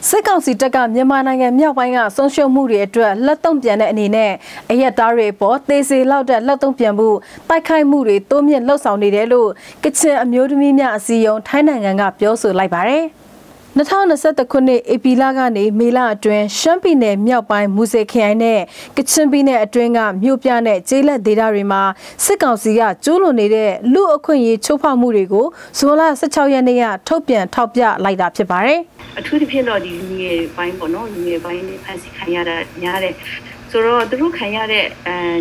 Sẽ còn gì cho cả những màn ảnh nhiều vai ngã song song mưu để trở lật tung biển này nè, ai đã đào rễ bỏ tê dê lao ra lật tung biển mù, tay khai mưu để tôm nhện lao sầu này để lù, cái chuyện nhiều đứa mi nhà sử dụng thái này ngả ngả béo sửa lại bài. Nói thao là sẽ tập khuôn này Epilaga này mê là truyền sân bình này mèo bài mù dê khai này, cái sân bình này truyền ngả mưu bia này chế là đề đào rễ mà, sẽ còn gì à chú lô này để lũ ở khuôn gì chụp phao mưu để cố, số là sẽ trao này à thâu biển thâu bia lại đạp trên bài. Thứ thì phiền rồi thì nghề vay bọn nó nghề vay phải xịt khai ra nhà đấy, rồi từ lúc khai ra đấy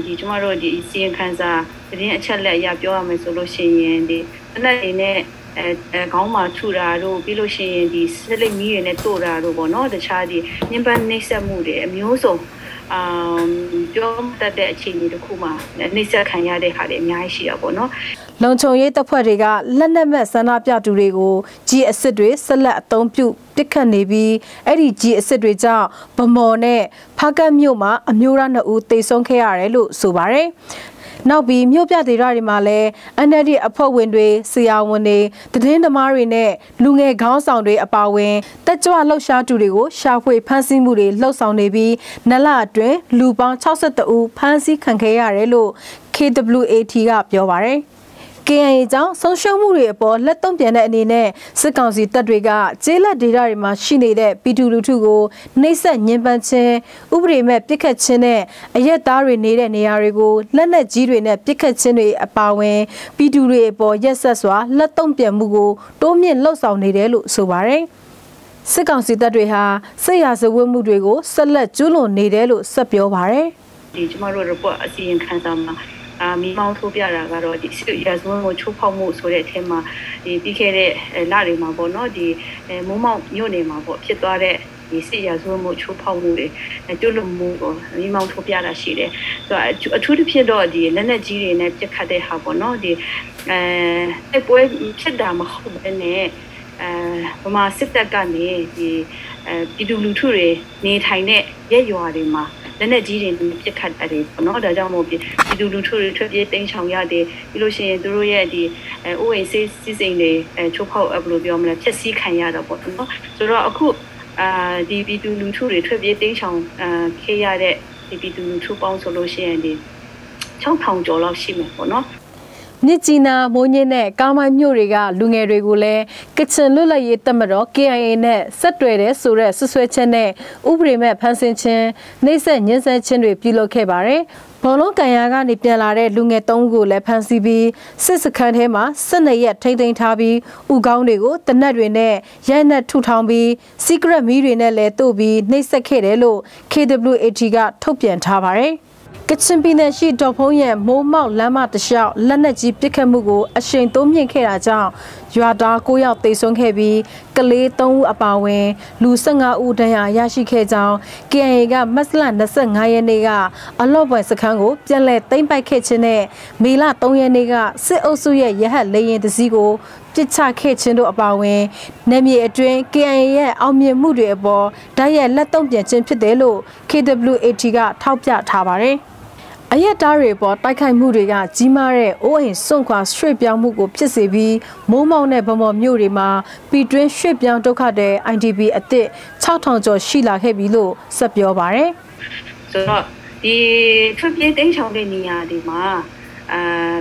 thì chúng ta rồi thì xem khai ra thì nhận chất lại nhà biểu mình rồi xem đi, này này có mà chủ ra rồi biết rồi xem đi, sẽ lấy miếng này tổ ra rồi bọn nó để trả đi, nhưng bạn này sẽ mua để miếu rồi, cho ta để chỉ đi được khu mà này sẽ khai ra để khai để nhà xí à bọn nó. Long chong yết tập hợp ra lần này mà sản xuất ra được rồi, chỉ sẽ được sản xuất tổng biểu tất cả này bị, ấy chỉ sẽ được ra bơm mồ này, phát cam nhiều mà nhiều ra nó u tây song khai ra luôn số bảy. Nào bị nhiều bia thì ra đi mà lẽ, anh ấy đi áp vận về, xây ao vận về, từ thế nào mà rồi này, luôn nghe gạo sang về áp vận, tất cả lâu sau được rồi, sau khi phán xin mù để lâu sau này bị, nãy là chuyện lưu bang cháo sữa u phán xin khang khai ra luôn, KWAT gặp nhiều bảy. Cái này trong song song mưu để bỏ lật tung biển này nè, sự kiện gì tất rồi cả, chỉ là đi ra mà xin để bị thu lưu thu go, nay sẽ nhận bản chế, ưu điểm mà biết cách chế này, ai đã rồi này này rồi go, lần này chỉ rồi này biết cách chế này bảo vệ, bị thu lưu bỏ nhất sẽ xóa lật tung biển mưu go, đối miền lâu sau này để lộ số bảy. Sự kiện gì tất rồi ha, sẽ là sự mưu để go, sẽ là chủ luôn này để lộ sắp biểu bảy. Thì chúng ta rồi report gì anh khán giả mà. Mình mong thu bia là rồi thì sự giả dối một chút phong mũ số để thêm mà thì bị khe để la để mà bọn nó thì muốn mong nhiều để mà bọn chết toa để thì sự giả dối một chút phong mũ để chút lùm mũ của mình mong thu bia là xí để rồi chút thì phiền rồi thì nên là gì để này chắc khai để học bọn nó thì cái cuối chết đà mà không bên này mà sức ta cả này thì đi du lịch rồi này thay này dễ dàng để mà nên là chỉ đến một cái khách đấy, nó đã ra một cái đi du lịch cho cái tinh thần gia đình, đi du lịch du lịch thì uống xì xì này, chụp ảnh up lên nhóm là chắc xí khán giả đó bọn nó, rồi đó aku đi du lịch cho cái tinh thần khi ra đấy, đi du lịch chụp ảnh du lịch thì trong thằng cháu lao xí mà bọn nó. Nhất trí na mỗi nhân này cao mai nhiều rồi cả luôn nghe rồi gule cái chân lối là gì tâm đó kia anh này sát rồi đấy sửa rồi sửa sửa chân này úp rồi mà phán xin chân nay sẽ nhân sẽ chân rồi bị lôi khai bài đấy bọn nó cái nhà cái nếp nhà là đấy luôn nghe tông gule phán xin bị sự sự khăn thế mà sân này thay thế thay bị u gạo này của tân này rồi này nhà này thu thang bị secret mi rồi này lấy tổ bị nay sẽ khai đấy luôn KWAT cả thúc giận thay bài đấy. Cái chân pin này chỉ đọc phong nhàn mồm mạo lắm mà tự sao lần này chỉ biết cái mực của anh tôm nhện khi ra chảo, do đó cô giáo tây song khi bị cái lê tông u bảo vệ, lũ sang ngã u đây à, nhà chỉ khi chảo, cái này cả mất là nó sang ngã này cả, ở lâu vậy sẽ khang ngủ, chẳng lẽ tây bay khi chân này, mì là tông này cả, sẽ ô số gì hết lấy cái gì cô, chỉ cha khi chân độ bảo vệ, nên như chuyện cái này ông miền mưu địa bỏ, đây là tông nhện chân phía tây lộ, KWAT cả tháo ra tháo vào đấy. Ai đã rời bỏ tay khai mưu để cả chỉ mà để ô hình xung quanh suy biang mưu của chiếc xe bi mồm mồm này bơm mồm nhiều để mà bị chuyển suy biang đâu cả để anh đi bị tệ sau thằng cho xí là cái bị lộ sập gió bà đấy. Rồi thì trước kia đến sau đây nhà để mà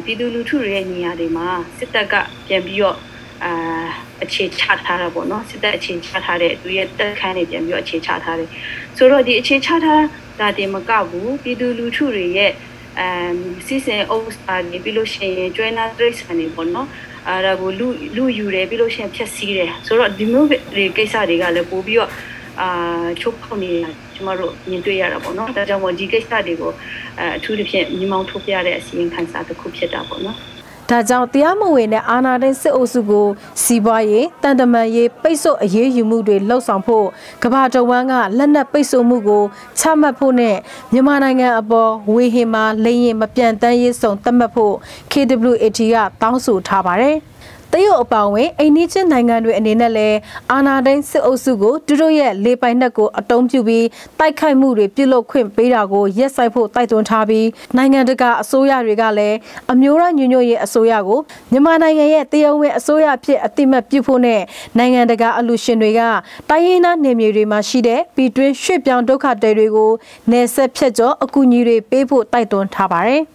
đi du lịch rồi nhà để mà sẽ tất cả tiền biếu chế chát thà là bọn nó sẽ tất chế chát thà để tụi tất cả này tiền biếu chế chát thà đấy. Rồi thì chế chát thà là để mà cả vũ đi du lịch rồi ấy, xí xẻ ông ta này bị lối xe cho nên rồi xanh này bọn nó, là bộ lu lu du rồi bị lối xe phía xì rồi, rồi đi mua về cái sao để cả là bố biểu chụp không này, chúng mà rồi nhìn thấy là bọn nó, ta cho bọn gì cái sao để có chụp được xe, nhưng mà chụp ra để xem khán giả được chụp xe ra bọn nó. Đã giao tiền mà người này anh ấy đến sẽ ô số go, xí bay, tận tâm ấy, bây giờ ấy dùng mua được lâu sản phẩm, các bạn trong vàng à, lần này bây giờ mua go, chăm mà phun này, nhưng mà anh ấy bảo, quê hề mà lấy em mà biến thành ấy sản tâm mà phun, KWAT à, tăng số thà bà đấy. Tayo Pawe, a niche Nangan Ninale, Anadan Osugo, Duroye, Lepainago, Atom Tubi, Taikai Muri, Pilo Quim, Pedago, Yes I put Taiton Tabi, Nangandaga, Soya Regale, Amura, Nunoye, Soyago, Namana Ye, Tayowe, Soya, Atima Pupone, Nangandaga, Alucian Rega, Diana, Nemiri Mashide, Between Ship Down Doka Derego, Nese Pedro, Akunire, Pepo, Taiton Tabare.